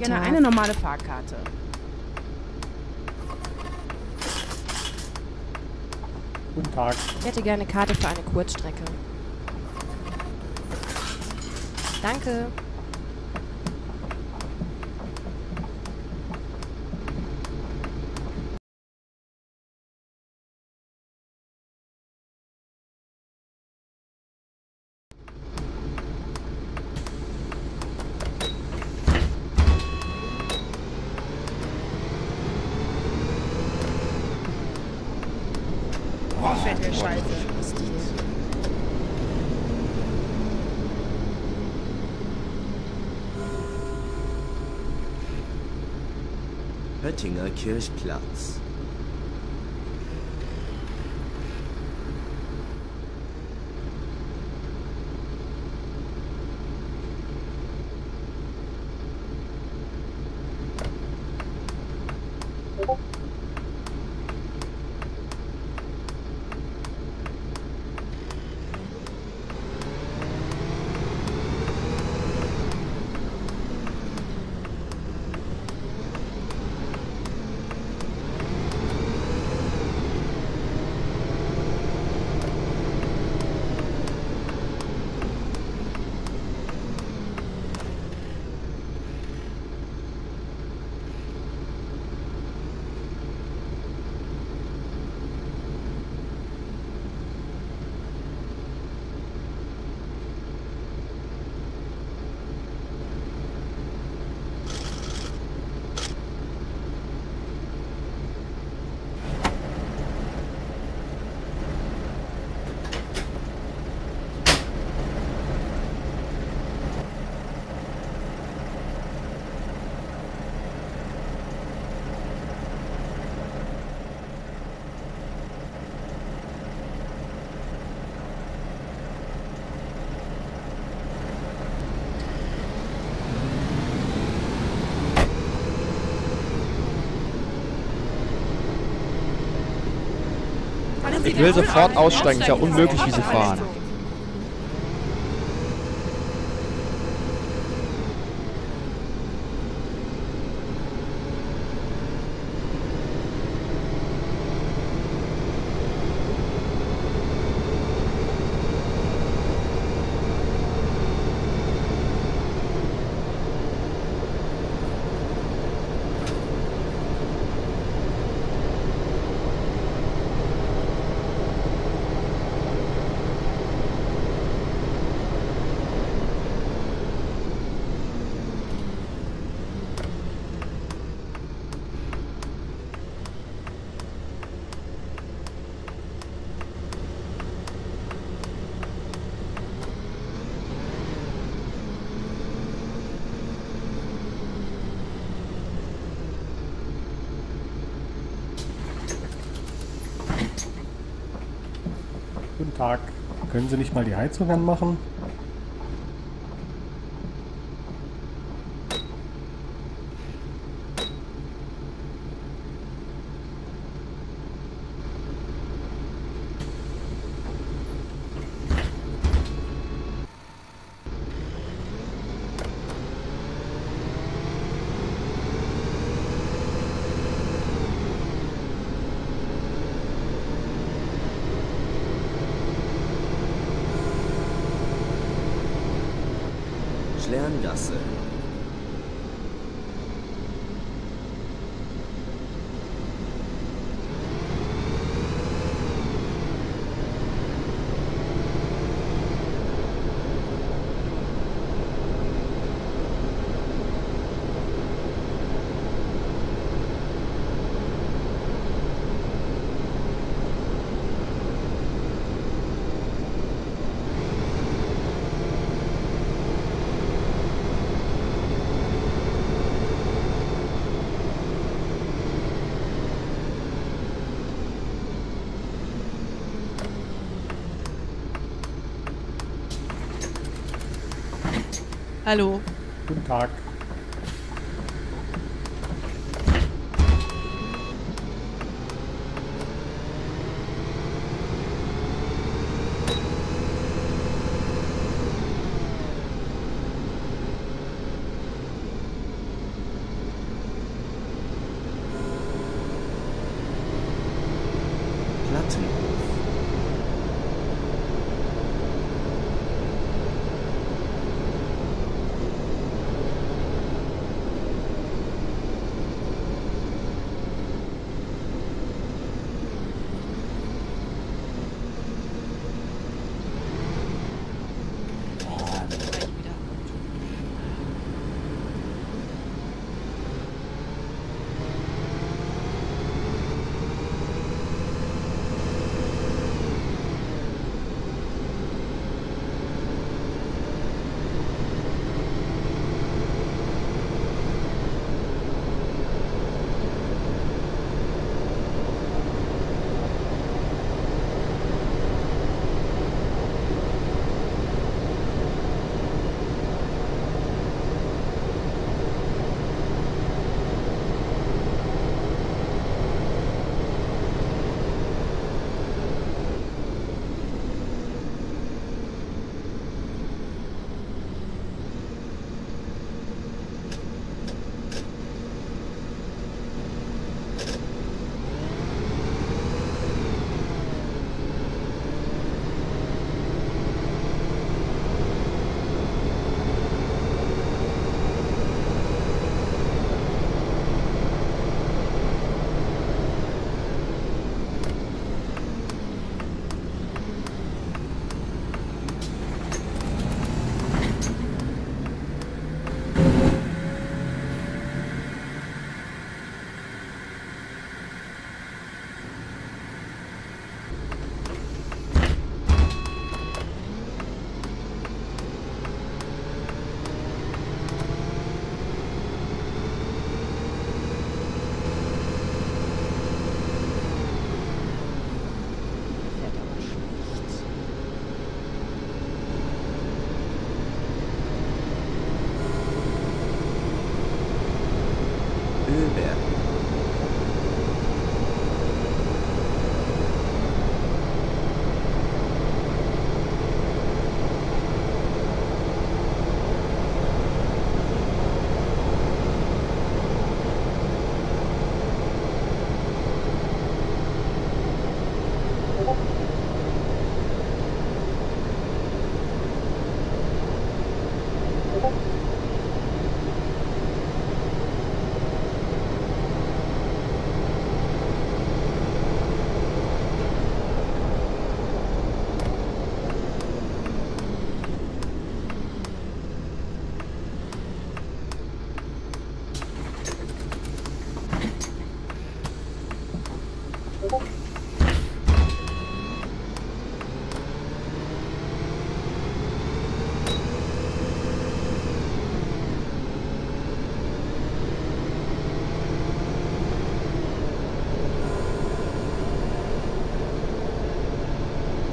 hätte gerne eine normale Fahrkarte. Guten Tag. Ich hätte gerne eine Karte für eine Kurzstrecke. Danke. Höttinger Kirchplatz. Ich will sofort aussteigen, ist ja unmöglich, wie sie fahren. Tag. Können Sie nicht mal die Heizung anmachen? Lerngasse. Hallo. Guten Tag.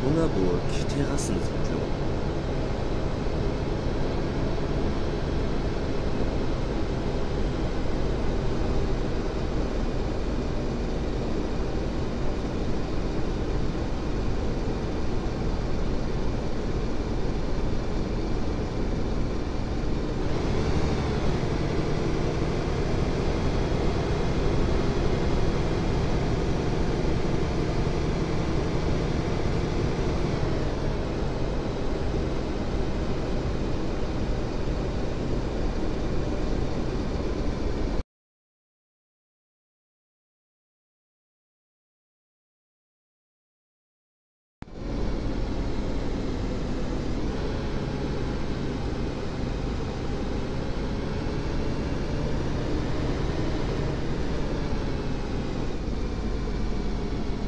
Junger Burg, Terrassensiedlung.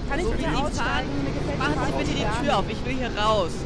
Kann ich bitte aussteigen? Machen Sie bitte die Tür auf, ich will hier raus.